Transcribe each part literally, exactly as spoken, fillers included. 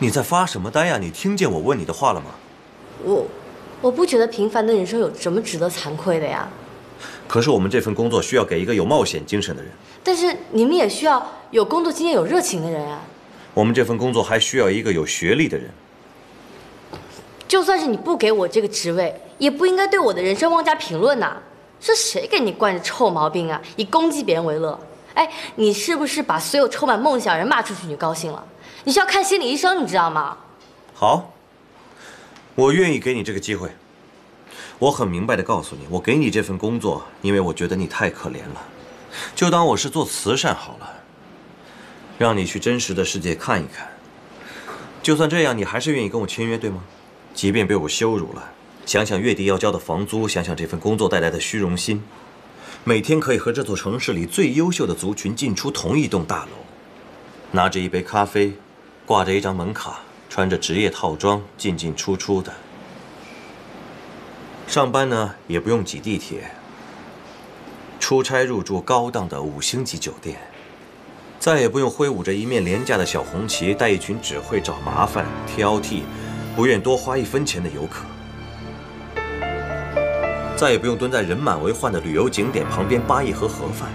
你在发什么呆呀？你听见我问你的话了吗？我，我不觉得平凡的人生有什么值得惭愧的呀。可是我们这份工作需要给一个有冒险精神的人。但是你们也需要有工作经验、有热情的人呀。我们这份工作还需要一个有学历的人。就算是你不给我这个职位，也不应该对我的人生妄加评论呐。 是谁给你惯着臭毛病啊？以攻击别人为乐，哎，你是不是把所有充满梦想人骂出去，你高兴了？你是要看心理医生，你知道吗？好，我愿意给你这个机会。我很明白的告诉你，我给你这份工作，因为我觉得你太可怜了，就当我是做慈善好了，让你去真实的世界看一看。就算这样，你还是愿意跟我签约，对吗？即便被我羞辱了。 想想月底要交的房租，想想这份工作带来的虚荣心，每天可以和这座城市里最优秀的族群进出同一栋大楼，拿着一杯咖啡，挂着一张门卡，穿着职业套装进进出出的。上班呢也不用挤地铁，出差入住高档的五星级酒店，再也不用挥舞着一面廉价的小红旗，带一群只会找麻烦、挑剔、不愿多花一分钱的游客。 再也不用蹲在人满为患的旅游景点旁边扒一盒盒饭，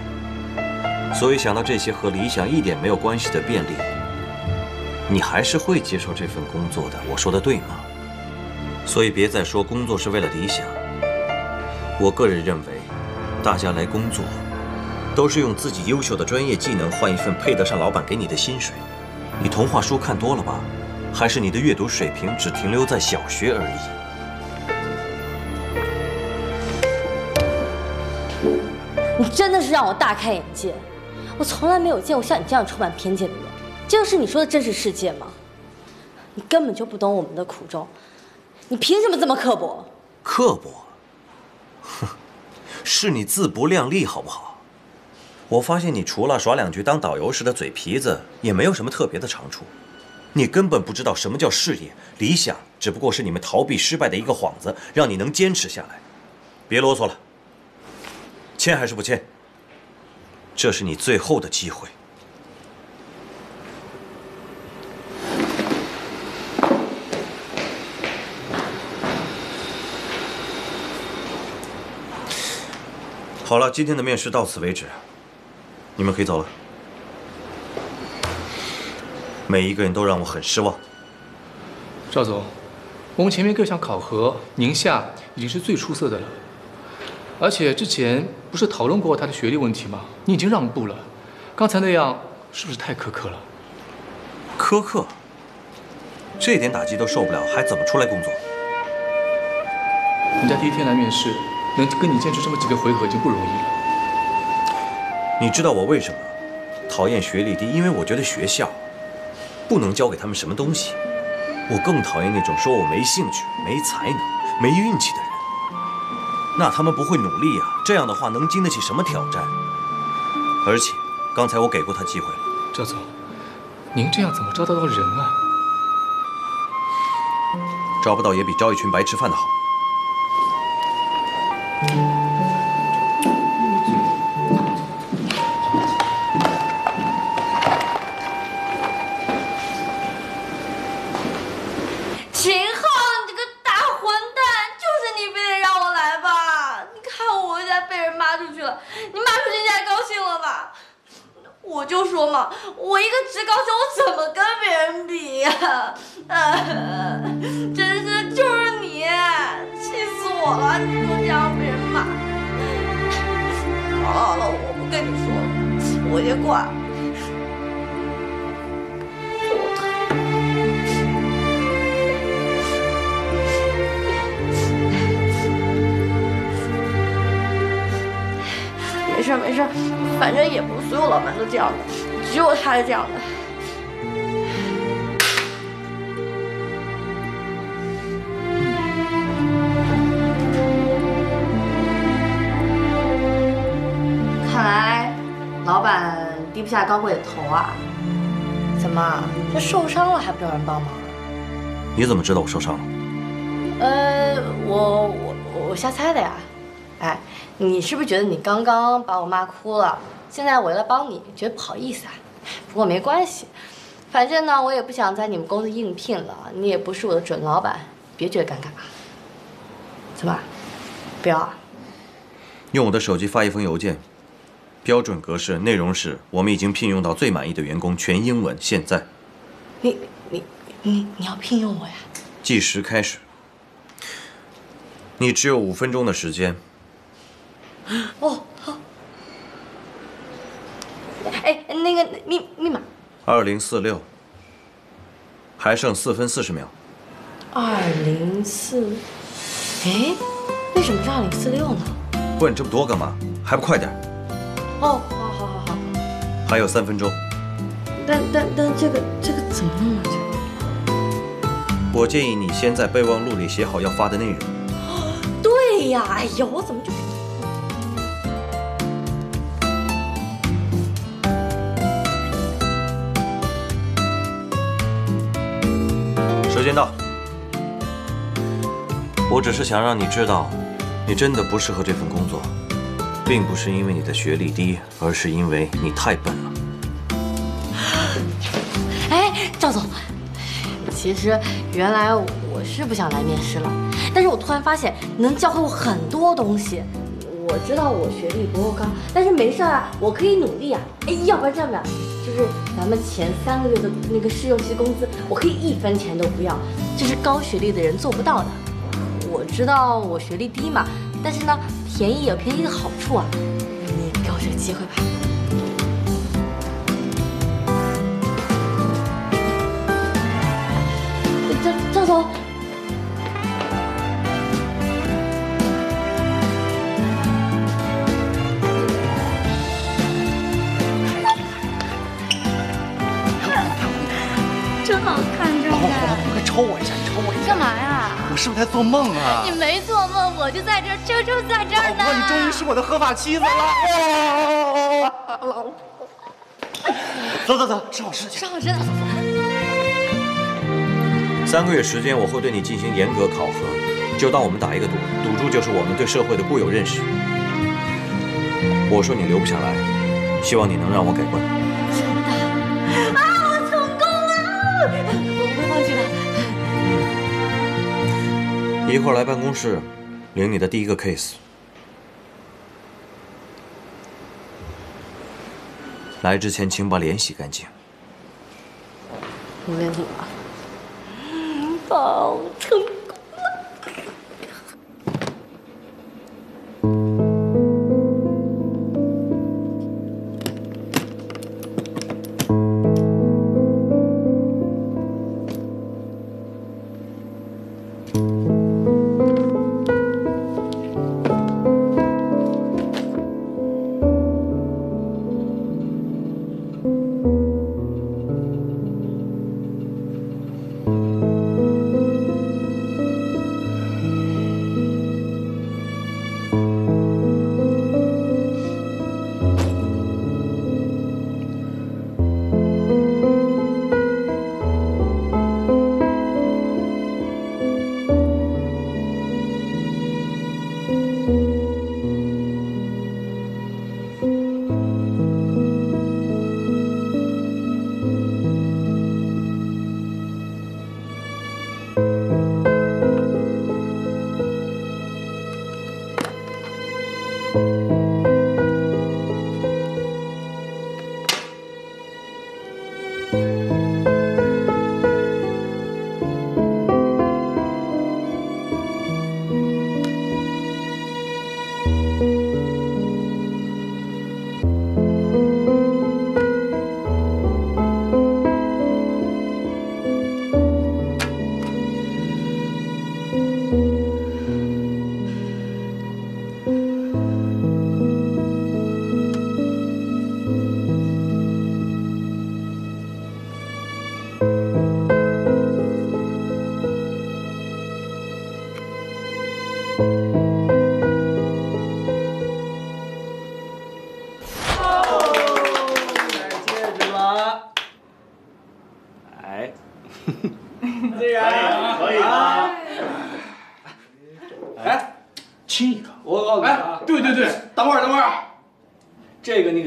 所以想到这些和理想一点没有关系的便利，你还是会接受这份工作的。我说的对吗？所以别再说工作是为了理想。我个人认为，大家来工作，都是用自己优秀的专业技能换一份配得上老板给你的薪水。你童话书看多了吧？还是你的阅读水平只停留在小学而已？ 你真的是让我大开眼界，我从来没有见过像你这样充满偏见的人。这就是你说的真实世界吗？你根本就不懂我们的苦衷，你凭什么这么刻薄？刻薄？哼，是你自不量力，好不好？我发现你除了耍两局当导游时的嘴皮子，也没有什么特别的长处。你根本不知道什么叫事业、理想，只不过是你们逃避失败的一个幌子，让你能坚持下来。别啰嗦了。 签还是不签？这是你最后的机会。好了，今天的面试到此为止，你们可以走了。每一个人都让我很失望。赵总，我们前面各项考核，宁夏已经是最出色的了。 而且之前不是讨论过他的学历问题吗？你已经让步了，刚才那样是不是太苛刻了？苛刻，这点打击都受不了，还怎么出来工作？人家第一天来面试，能跟你坚持这么几个回合已经不容易了。你知道我为什么讨厌学历低？因为我觉得学校不能教给他们什么东西。我更讨厌那种说我没兴趣、没才能、没运气的人。 那他们不会努力呀、啊，这样的话能经得起什么挑战？而且，刚才我给过他机会了。赵总，您这样怎么招得到人啊？招不到也比招一群白吃饭的好。秦昊，你这个大混蛋，就是你非得让我来吧？ 被人骂出去了，你骂出去你还高兴了吧？我就说嘛，我一个职高生，我怎么跟别人比呀、啊？呃，真是就是你，气死我了！你就这样被人骂。好了好了，我不跟你说了，我先挂了。 没事没事，反正也不是所有老板都这样的，只有他是这样的。看来老板低不下高贵的头啊！怎么，这受伤了还不找人帮忙？你怎么知道我受伤了？呃，我我我瞎猜的呀。哎。 你是不是觉得你刚刚把我骂哭了？现在我来帮你，觉得不好意思啊？不过没关系，反正呢，我也不想在你们公司应聘了，你也不是我的准老板，别觉得尴尬。怎么，不要啊？用我的手机发一封邮件，标准格式，内容是我们已经聘用到最满意的员工，全英文。现在，你你你你要聘用我呀？计时开始，你只有五分钟的时间。哦，好。哎，那个密密码。 二零四六，还剩四分四十秒。二零四，哎，为什么是二零四六呢？问这么多干嘛？还不快点！哦，好，好，好，好。还有三分钟。但但但这个这个怎么弄啊？这个。我建议你先在备忘录里写好要发的内容。对呀，哎呀，我怎么就…… 时间到，我只是想让你知道，你真的不适合这份工作，并不是因为你的学历低，而是因为你太笨了。哎，赵总，其实原来我是不想来面试了，但是我突然发现能教会我很多东西。我知道我学历不够高，但是没事啊，我可以努力啊。哎，要不然这样吧。 就是咱们前三个月的那个试用期工资，我可以一分钱都不要，这是高学历的人做不到的。我知道我学历低嘛，但是呢，便宜有便宜的好处啊。你给我这个机会吧。赵赵总，抽我一下，抽我一下！干嘛呀？我是不是在做梦啊？你没做梦，我就在这儿，周周在这儿呢。老婆，你终于是我的合法妻子了！哦，老婆，走走走，吃好吃的去。吃好吃的。三个月时间，我会对你进行严格考核，就当我们打一个赌，赌注就是我们对社会的固有认识。我说你留不下来，希望你能让我改观。 一会儿来办公室，领你的第一个 case。来之前，请把脸洗干净。我脸怎么了？宝成功了。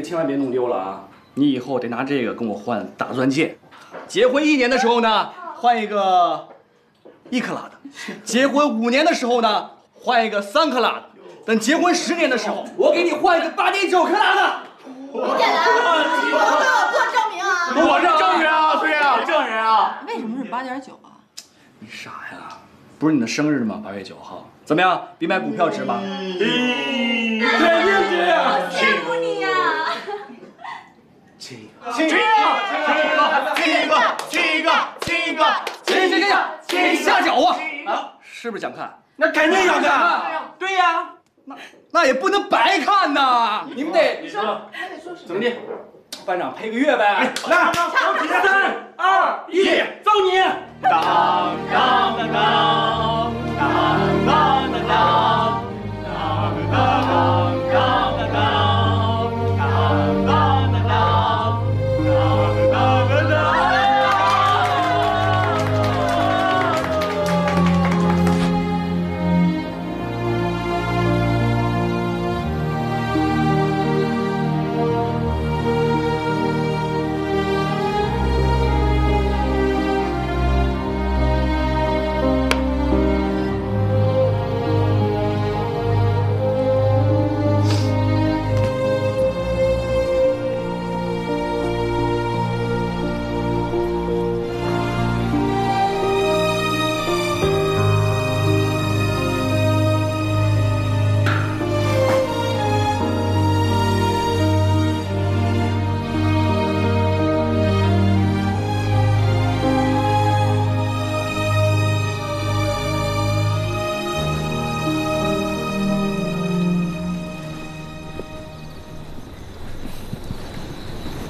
千万别弄丢了啊！你以后得拿这个跟我换打钻戒。结婚一年的时候呢，换一个一克拉的；结婚五年的时候呢，换一个三克拉的；等结婚十年的时候，我给你换一个八点九克拉的。你敢来？你能给我做证明啊？我是证人啊，崔啊，证人啊。为什么是八点九啊？你傻呀？不是你的生日吗？八月九号。怎么样？比买股票值吧？对对对，我羡慕你呀！亲一个，亲一个，亲一个，亲一个，亲一个，亲亲亲亲亲下脚啊！啊，是不是想看？那肯定想看。对呀，那那也不能白看呐！你们得你说，怎么地？班长配个乐呗。来，三二一，走你！当当当当当当。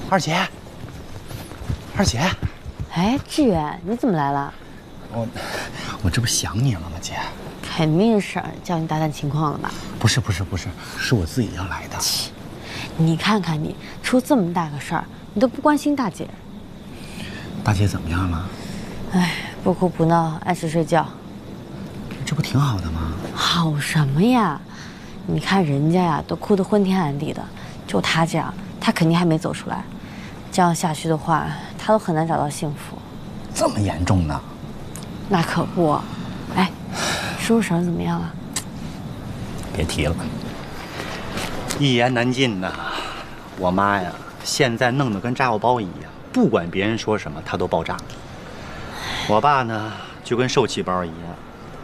二姐，二姐，哎，志远，你怎么来了？我，我这不想你了吗，姐？肯定是叫你打探情况了吧？不是，不是，不是，是我自己要来的。你看看你，出这么大个事儿，你都不关心大姐。大姐怎么样了？哎，不哭不闹，按时睡觉。这不挺好的吗？好什么呀？你看人家呀，都哭得昏天暗地的，就她这样，她肯定还没走出来。 这样下去的话，他都很难找到幸福。这么严重呢？那可不。哎，叔叔婶怎么样啊？别提了，一言难尽呐。我妈呀，现在弄得跟炸药包一样，不管别人说什么，她都爆炸。我爸呢，就跟受气包一样，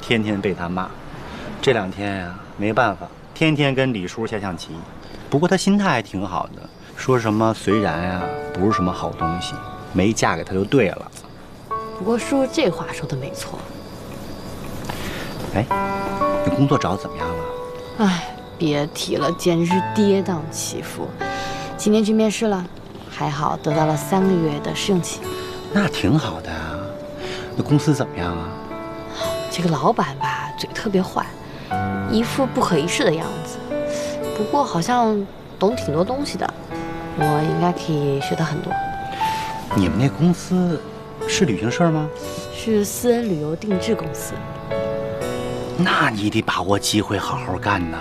天天被他骂。这两天呀、啊，没办法，天天跟李叔下象棋。不过他心态还挺好的。 说什么虽然呀、啊，不是什么好东西，没嫁给他就对了。不过叔叔这话说的没错。哎，你工作找怎么样了？哎，别提了，简直是跌宕起伏。今天去面试了，还好得到了三个月的试用期。那挺好的啊。那公司怎么样啊？这个老板吧，嘴特别坏，一副不可一世的样子。不过好像懂挺多东西的。 我应该可以学到很多。你们那公司是旅行社吗？是私人旅游定制公司。那你得把握机会，好好干呐！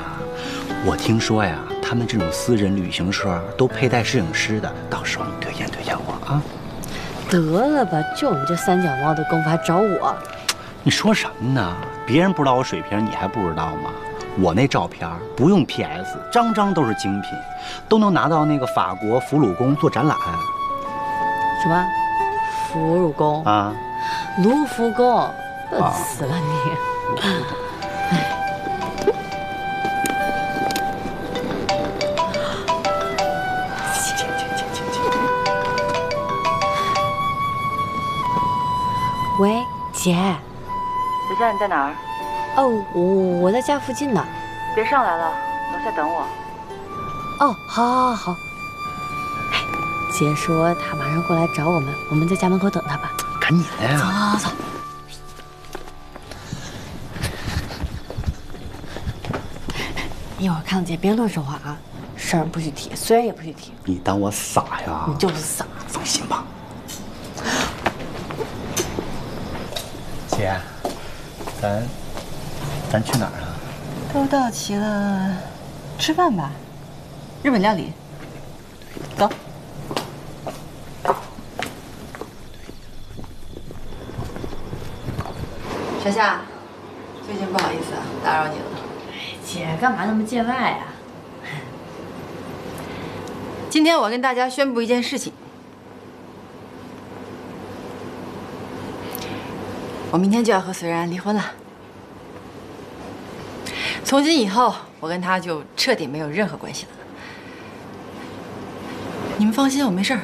我听说呀，他们这种私人旅行社都佩戴摄影师的，到时候你推荐推荐我啊。得了吧，就你这三脚猫的功夫还找我？你说什么呢？别人不知道我水平，你还不知道吗？ 我那照片不用 P S， 张张都是精品，都能拿到那个法国俘虏宫做展览。什么？俘虏宫啊？卢浮宫？笨死了你！切切切切切切！喂，姐。李佳，你在哪儿？ 哦，我我在家附近呢，别上来了，楼下等我。哦，好，好，好，好。哎，姐说她马上过来找我们，我们在家门口等她吧。赶紧的呀！走走走。一会儿看到姐别乱说话啊，事儿不许提，虽然也不许提。你当我傻呀？你就是傻，放心吧。姐，咱。 咱去哪儿啊？都到齐了，吃饭吧，日本料理。走。小夏，最近不好意思啊，打扰你了。姐，干嘛那么见外啊？今天我跟大家宣布一件事情，我明天就要和随然离婚了。从今以后，我跟他就彻底没有任何关系了。你们放心，我没事儿。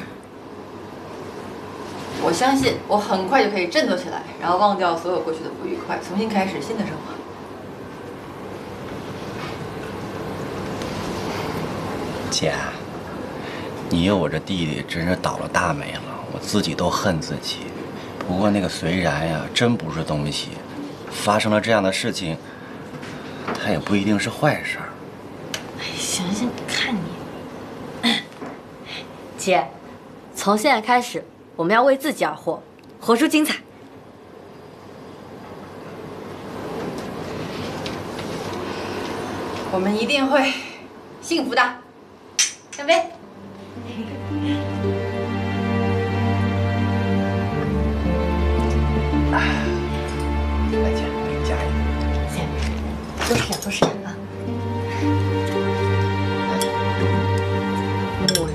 我相信我很快就可以振作起来，然后忘掉所有过去的不愉快，重新开始新的生活。姐，你有我这弟弟真是倒了大霉了，我自己都恨自己。不过那个随然呀，真不是东西。发生了这样的事情，他也不一定是坏事儿。哎，行行，你看你，姐，从现在开始。 我们要为自己而活，活出精彩。我们一定会幸福的，干杯！来，姐，给你加一个。姐，多吃点，多吃点啊！木鱼。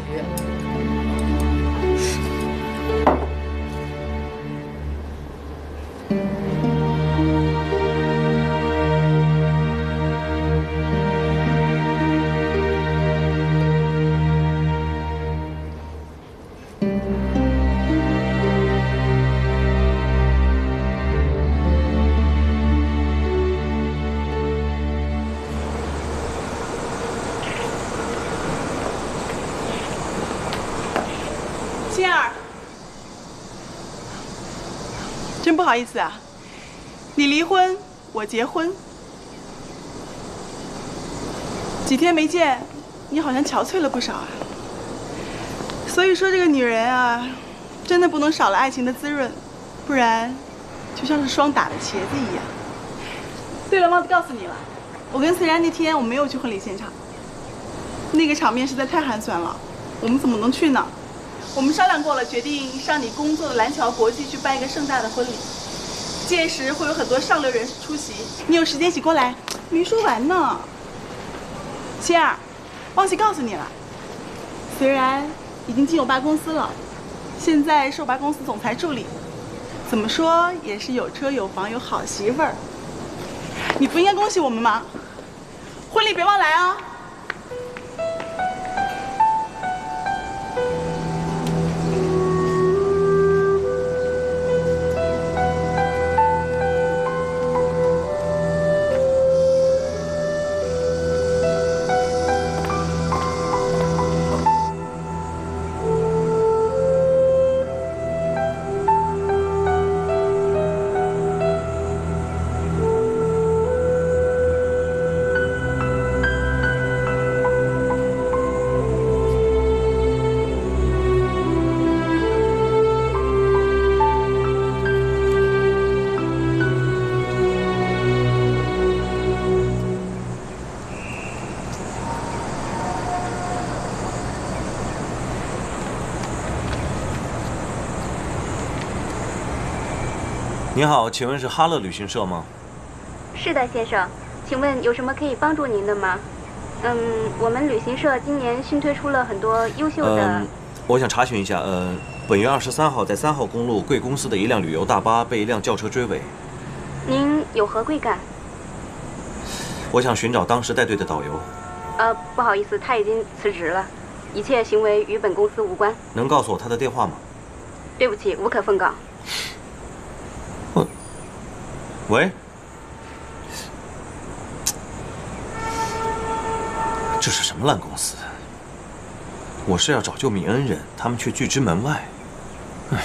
真不好意思啊，你离婚，我结婚，几天没见，你好像憔悴了不少啊。所以说这个女人啊，真的不能少了爱情的滋润，不然就像是霜打了茄子一样。对了，忘记告诉你了，我跟随然那天我没有去婚礼现场，那个场面实在太寒酸了，我们怎么能去呢？ 我们商量过了，决定上你工作的蓝桥国际去办一个盛大的婚礼，届时会有很多上流人士出席。你有时间一起过来？没说完呢，仙儿，忘记告诉你了，虽然已经进我爸公司了，现在是我爸公司总裁助理，怎么说也是有车有房有好媳妇儿，你不应该恭喜我们吗？婚礼别忘来啊！ 您好，请问是哈勒旅行社吗？是的，先生，请问有什么可以帮助您的吗？嗯，我们旅行社今年新推出了很多优秀的。嗯，我想查询一下，呃，本月二十三号在三号公路贵公司的一辆旅游大巴被一辆轿车追尾。您有何贵干？我想寻找当时带队的导游。呃，不好意思，他已经辞职了，一切行为与本公司无关。能告诉我他的电话吗？对不起，无可奉告。 喂，这是什么烂公司？我是要找救命恩人，他们却拒之门外。唉，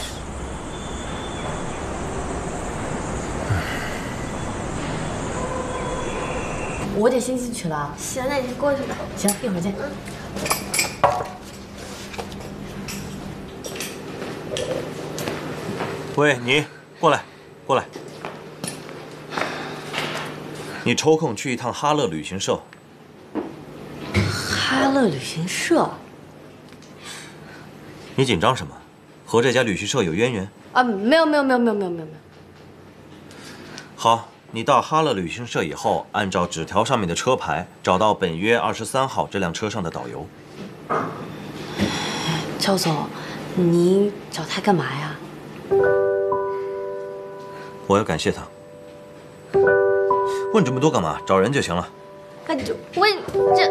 我得先进去了。行，那你过去吧。行，一会儿见。喂，你过来，过来。 你抽空去一趟哈勒旅行社。哈勒旅行社，你紧张什么？和这家旅行社有渊源？啊，没有没有没有没有没有没有没有。好，你到哈勒旅行社以后，按照纸条上面的车牌，找到本约二十三号这辆车上的导游。赵总，你找他干嘛呀？我要感谢他。问这么多干嘛？找人就行了。哎，我这。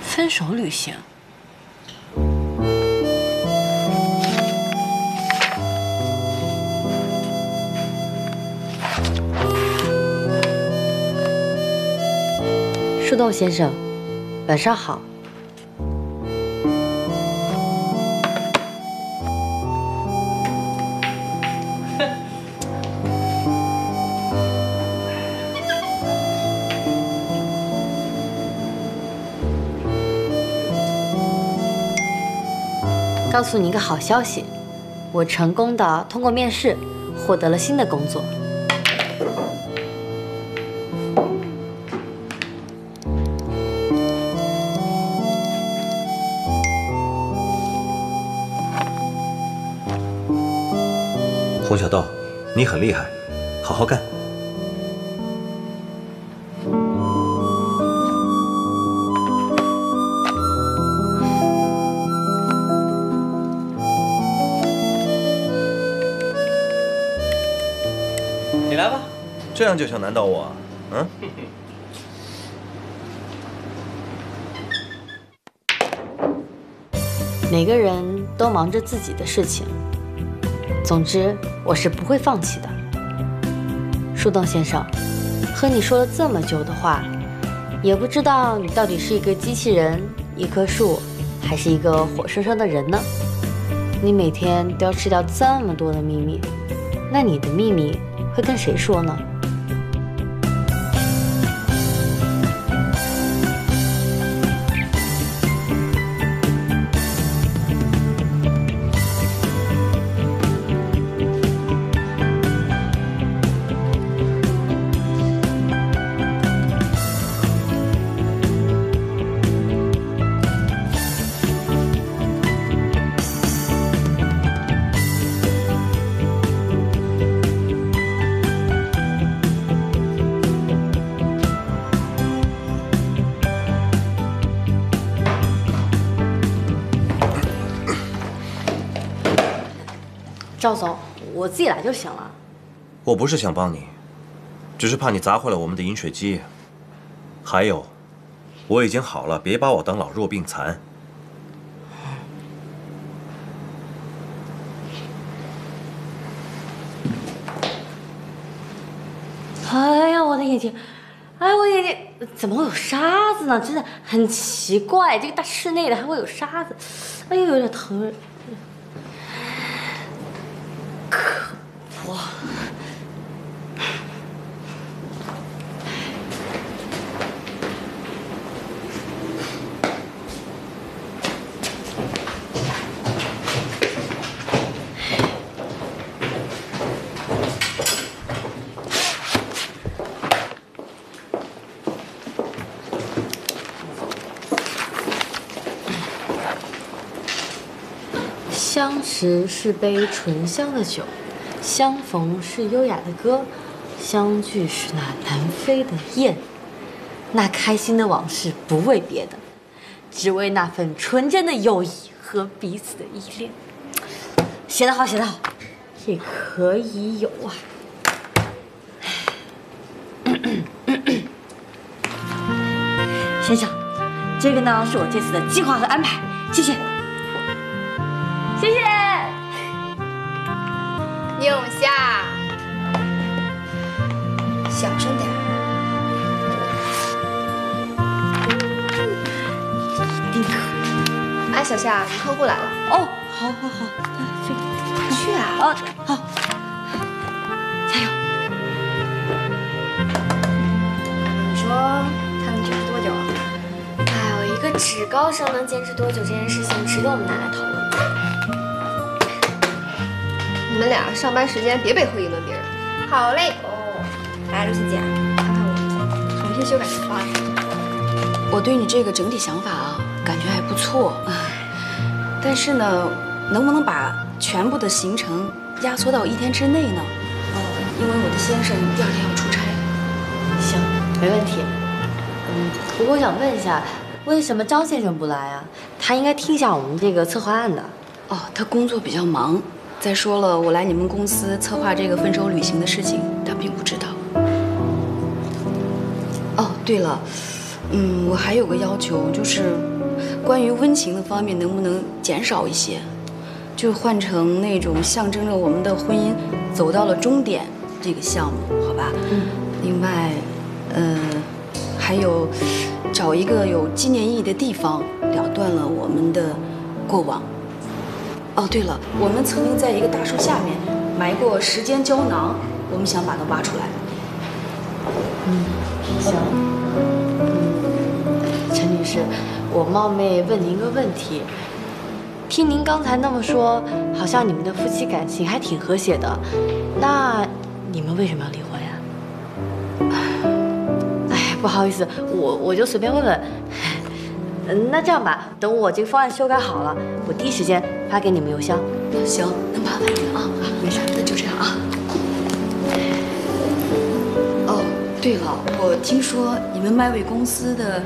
分手旅行。 树洞先生，晚上好。告诉你一个好消息，我成功的通过面试，获得了新的工作。 洪小道，你很厉害，好好干。你来吧，这样就想难倒我啊？嗯。每个人都忙着自己的事情。 总之，我是不会放弃的，树洞先生。和你说了这么久的话，也不知道你到底是一个机器人、一棵树，还是一个活生生的人呢？你每天都要吃掉这么多的秘密，那你的秘密会跟谁说呢？ 赵总，我自己来就行了。我不是想帮你，只是怕你砸坏了我们的饮水机。还有，我已经好了，别把我当老弱病残。哎呀，我的眼睛！哎，我眼睛怎么会有沙子呢？真的很奇怪，这个大室内的还会有沙子。哎呦，有点疼。 哇！相识是杯醇香的酒。 相逢是优雅的歌，相聚是那南飞的雁。那开心的往事不为别的，只为那份纯真的友谊和彼此的依恋。写得好，写得好，这可以有啊。 先生，这个呢是我这次的计划和安排，谢谢，谢谢。 宁夏，小声点。一定可以。哎，小夏，客户来了。哦，好，好，好，去，去啊！哦，好，加油！高升能坚持多久这件事情，值得我们拿来讨论吗？你们俩上班时间别背后议论别人。好嘞。哦，来，刘欣姐，看看我，重新修改方案。我对你这个整体想法啊，感觉还不错。但是呢，能不能把全部的行程压缩到一天之内呢？哦，因为我的先生第二天要出差。行，没问题。嗯，不过我想问一下。 为什么张先生不来啊？他应该听一下我们这个策划案的。哦，他工作比较忙。再说了，我来你们公司策划这个分手旅行的事情，他并不知道。哦，对了，嗯，我还有个要求，就是关于温情的方面，能不能减少一些，就换成那种象征着我们的婚姻走到了终点这个项目，好吧？嗯。另外，呃，还有。 找一个有纪念意义的地方，了断了我们的过往。哦，对了，我们曾经在一个大树下面埋过时间胶囊，我们想把它挖出来。嗯，行。嗯，陈女士，我冒昧问您一个问题。听您刚才那么说，好像你们的夫妻感情还挺和谐的，那你们为什么要离婚？ 不好意思，我我就随便问问。那这样吧，等我这个方案修改好了，我第一时间发给你们邮箱。行，那麻烦你啊，没事，那就这样啊。哦，对了，我听说你们麦味公司的，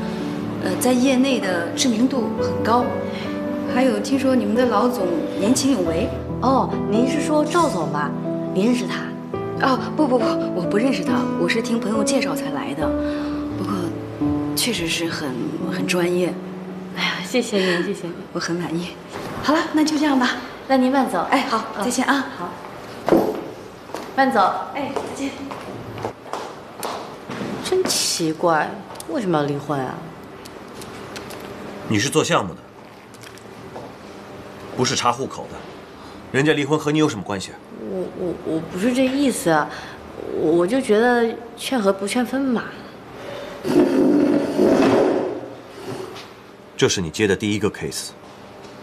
呃，在业内的知名度很高，还有听说你们的老总年轻有为。哦，您是说赵总吧？你认识他？哦，不不不，我不认识他，我是听朋友介绍才来的。 确实是很很专业，哎呀，谢谢您，谢谢您，我很满意。好了，那就这样吧，那您慢走。哎，好，再见啊。好，慢走。哎，再见。真奇怪，为什么要离婚啊？你是做项目的，不是查户口的，人家离婚和你有什么关系？我我我不是这意思啊，我就觉得劝和不劝分嘛。 这是你接的第一个 case，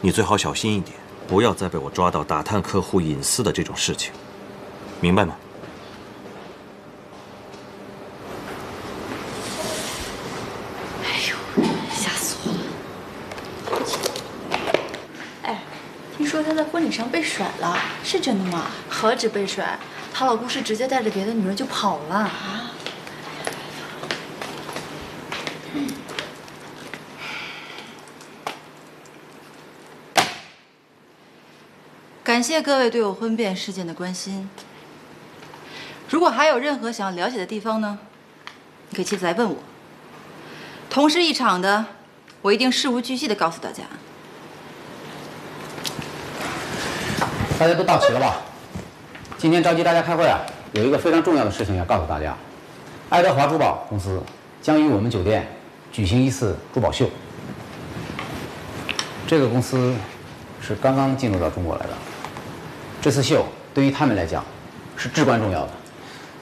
你最好小心一点，不要再被我抓到打探客户隐私的这种事情，明白吗？哎呦，吓死我了！哎，听说她在婚礼上被甩了，是真的吗？何止被甩，她老公是直接带着别的女人就跑了啊！ 感谢各位对我婚变事件的关心。如果还有任何想要了解的地方呢，你可以亲自来问我。同事一场的，我一定事无巨细的告诉大家。大家都到齐了吧？今天召集大家开会啊，有一个非常重要的事情要告诉大家：爱德华珠宝公司将于我们酒店举行一次珠宝秀。这个公司是刚刚进入到中国来的。 这次秀对于他们来讲是至关重要的，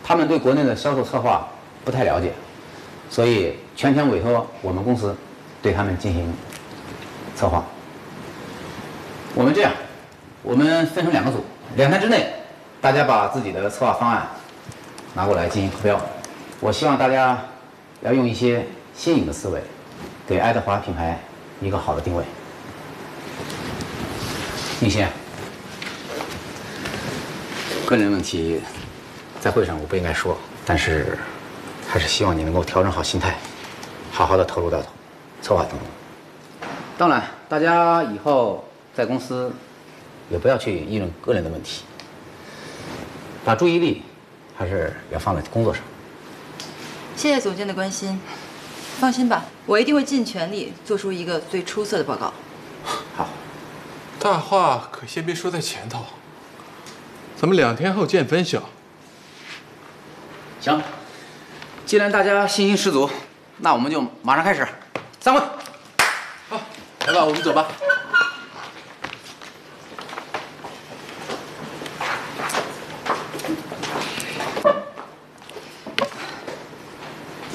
他们对国内的销售策划不太了解，所以全权委托我们公司对他们进行策划。我们这样，我们分成两个组，两天之内大家把自己的策划方案拿过来进行投标。我希望大家要用一些新颖的思维，给爱德华品牌一个好的定位。宁心。 个人问题，在会上我不应该说，但是还是希望你能够调整好心态，好好的投入到策划当中。当然，大家以后在公司也不要去议论个人的问题，把注意力还是要放在工作上。谢谢总监的关心，放心吧，我一定会尽全力做出一个最出色的报告。好，大话可先别说在前头。 咱们两天后见分晓。行，既然大家信心十足，那我们就马上开始。散会。好，来吧，我们走吧。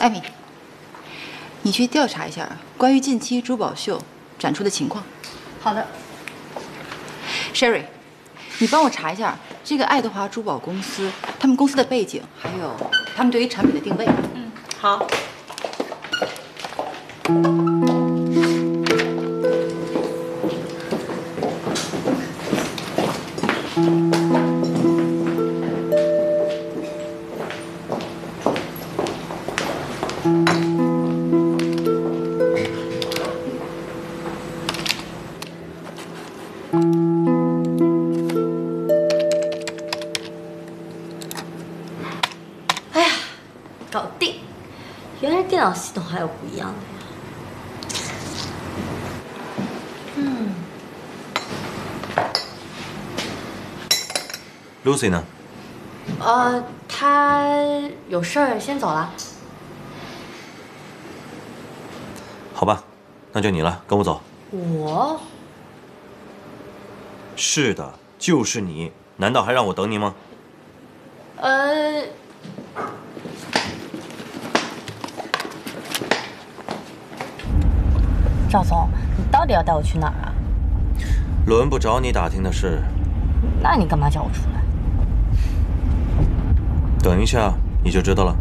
艾米，你去调查一下关于近期珠宝秀展出的情况。好的 ，Sherry， 你帮我查一下这个爱德华珠宝公司，他们公司的背景，还有他们对于产品的定位。嗯，好。系统还有不一样的呀，嗯。Lucy 呢？呃，她有事儿先走了。好吧，那就你了，跟我走。我？是的，就是你，难道还让我等你吗？呃。 赵总，你到底要带我去哪儿啊？轮不着你打听的事。那你干嘛叫我出来？等一下你就知道了。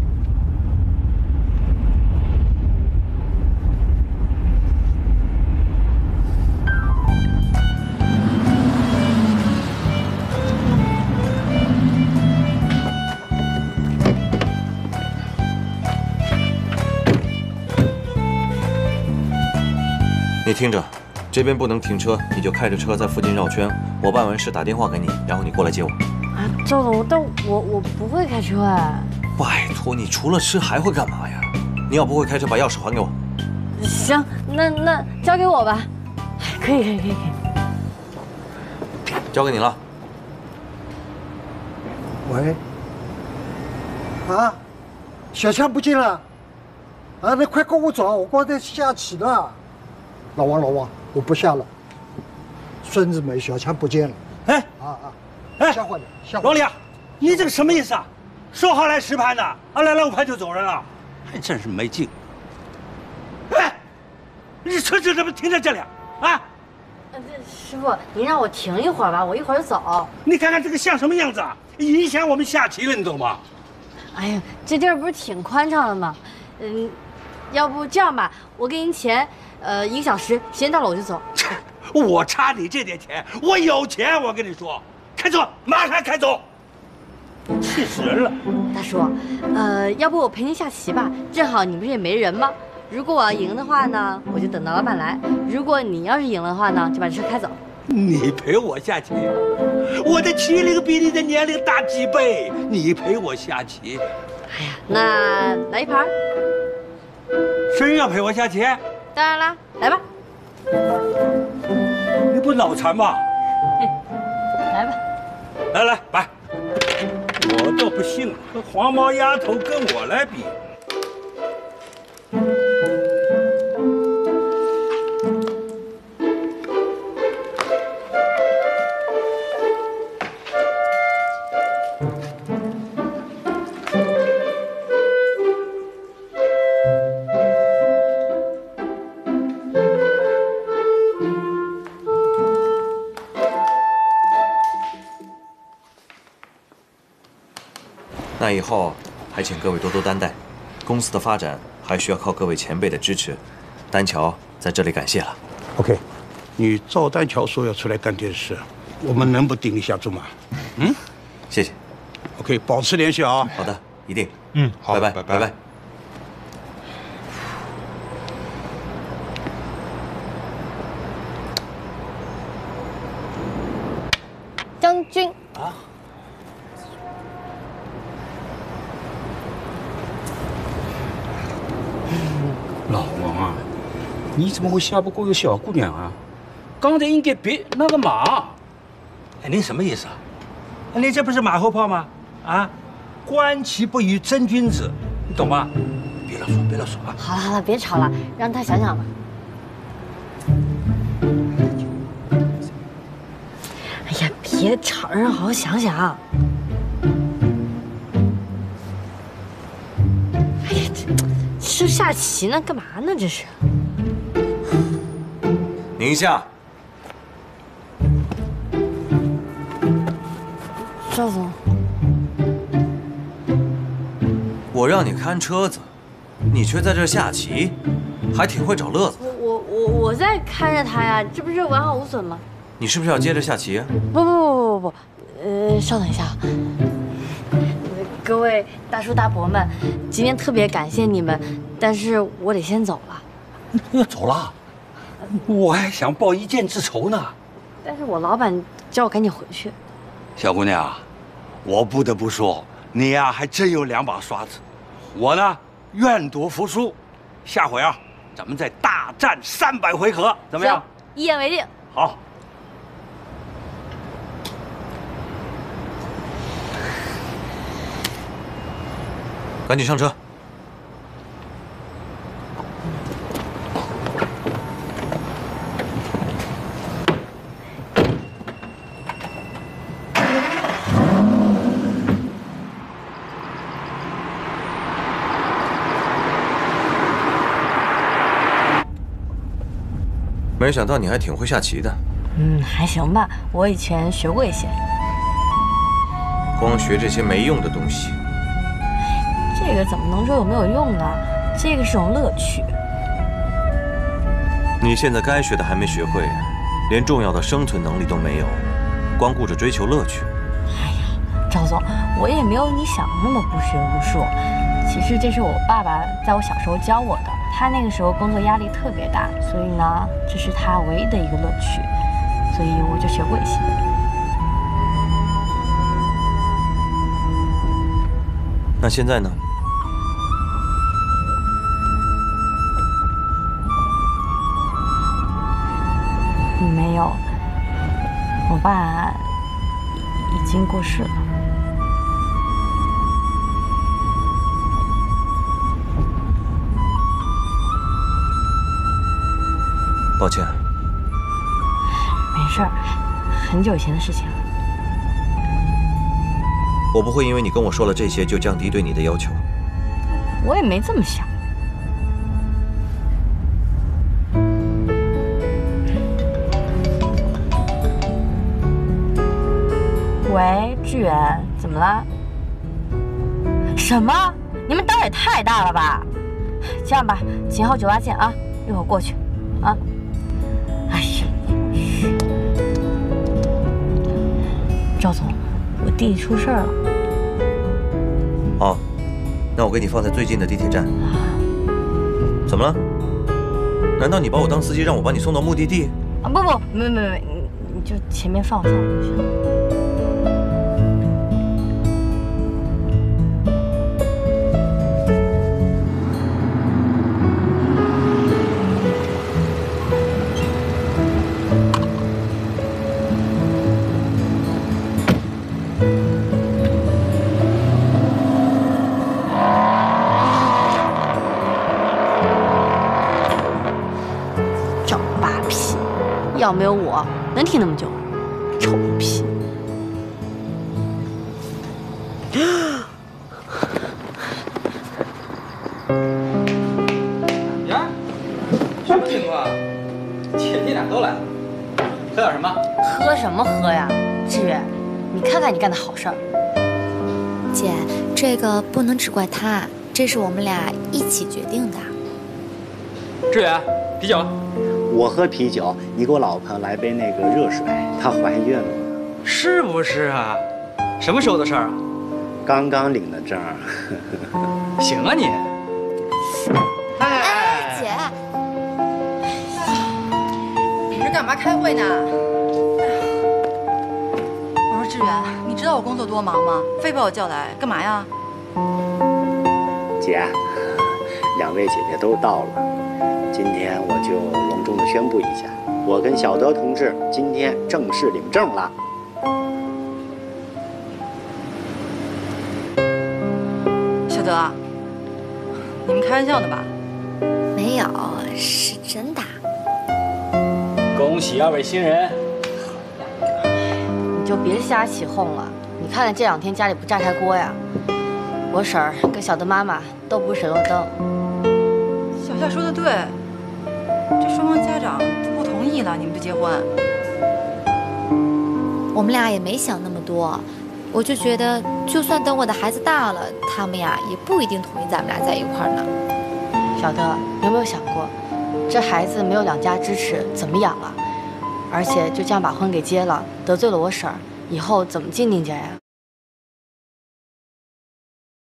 你听着，这边不能停车，你就开着车在附近绕圈。我办完事打电话给你，然后你过来接我。啊，赵总，但我我不会开车哎。拜托，你除了吃还会干嘛呀？你要不会开车，把钥匙还给我。行，那那交给我吧。可以可以可以可以。交给你了。喂。啊，小强不见了。啊，你快跟我走，我刚才下棋了。 老王，老王，我不下了。孙子美，小强不见了。哎，啊啊，哎，吓坏你，吓坏你！老李，你这个什么意思啊？说好来实盘的，啊，来了五盘就走人了，还真是没劲。哎，你车子怎么停在这里啊？啊？师傅，您让我停一会儿吧，我一会儿就走。你看看这个像什么样子啊？影响我们下棋了，你懂吗？哎呀，这地儿不是挺宽敞的吗？嗯，要不这样吧，我给您钱。 呃，一个小时，时间到了我就走。我差你这点钱，我有钱，我跟你说，开走，马上开走，气死人了。大叔，呃，要不我陪您下棋吧？正好你不是也没人吗？如果我要赢的话呢，我就等到老板来；如果你要是赢了的话呢，就把这车开走。你陪我下棋，我的棋龄比你的年龄大几倍，你陪我下棋。哎呀，那来一盘。真要陪我下棋？ 当然啦，来吧！你不脑残吗？来吧，来来摆！我倒不信了，这黄毛丫头跟我来比。那以后还请各位多多担待，公司的发展还需要靠各位前辈的支持。丹桥在这里感谢了。OK， 你赵丹桥说要出来干点事，我们能不顶一下住吗？嗯，谢谢。OK， 保持联系啊。好的，一定。嗯，好，拜拜，拜拜。拜拜 你怎么会下不过一个小姑娘啊？刚才应该别那个马。哎，您什么意思啊？你这不是马后炮吗？啊，观其不语真君子，你懂吗？别啰嗦，别啰嗦啊！好了好了，别吵了，让他想想吧。哎呀，别吵，让好好想想。哎呀，这这下棋呢，干嘛呢？这是。宁夏。赵总，我让你看车子，你却在这下棋，还挺会找乐子。我我我在看着他呀，这不是完好无损吗？你是不是要接着下棋啊？不不不不不不，呃，稍等一下。 各位大叔大伯们，今天特别感谢你们，但是我得先走了。走了？我还想报一箭之仇呢。但是我老板叫我赶紧回去。小姑娘，我不得不说，你呀、啊、还真有两把刷子。我呢愿赌服输，下回啊咱们再大战三百回合，怎么样？一言为定。好。 赶紧上车。没想到你还挺会下棋的。嗯，还行吧，我以前学过一些。光学这些没用的东西。 这个怎么能说有没有用呢？这个是种乐趣。你现在该学的还没学会，连重要的生存能力都没有，光顾着追求乐趣。哎呀，赵总，我也没有你想的那么不学无术。其实这是我爸爸在我小时候教我的。他那个时候工作压力特别大，所以呢，这是他唯一的一个乐趣，所以我就学过一些。 那现在呢？没有，我爸已经过世了。抱歉。没事儿，很久以前的事情了。 我不会因为你跟我说了这些就降低对你的要求。我也没这么想。喂，志远，怎么了？什么？你们胆儿也太大了吧！这样吧，井号酒吧见啊，一会儿过去，啊。哎呀，赵总。 我弟弟出事了。哦，那我给你放在最近的地铁站。怎么了？难道你把我当司机，让我把你送到目的地？啊不不，没没没，你就前面放放就行。要没有我，能挺那么久？臭屁！呀，什么情况？姐弟俩都来了，喝点什么？喝什么喝呀？志远，你看看你干的好事儿。姐，这个不能只怪他，这是我们俩一起决定的。志远，啤酒。 我喝啤酒，你给我老婆来杯那个热水，她怀孕了，是不是啊？什么时候的事儿啊？刚刚领的证。行啊你。哎，哎姐，你这干嘛开会呢？我说志远，你知道我工作多忙吗？非把我叫来干嘛呀？姐，两位姐姐都到了。 今天我就隆重的宣布一下，我跟小德同志今天正式领证了。小德，你们开玩笑呢吧？没有，是真的。恭喜二位新人！你就别瞎起哄了，你看看这两天家里不炸开锅呀？我婶儿跟小德妈妈都不是省油灯。小夏说的对。 这双方家长不同意，了，你们就结婚？我们俩也没想那么多，我就觉得，就算等我的孩子大了，他们呀也不一定同意咱们俩在一块儿呢。小德，有没有想过，这孩子没有两家支持，怎么养啊？而且就这样把婚给结了，得罪了我婶儿，以后怎么进宁家呀？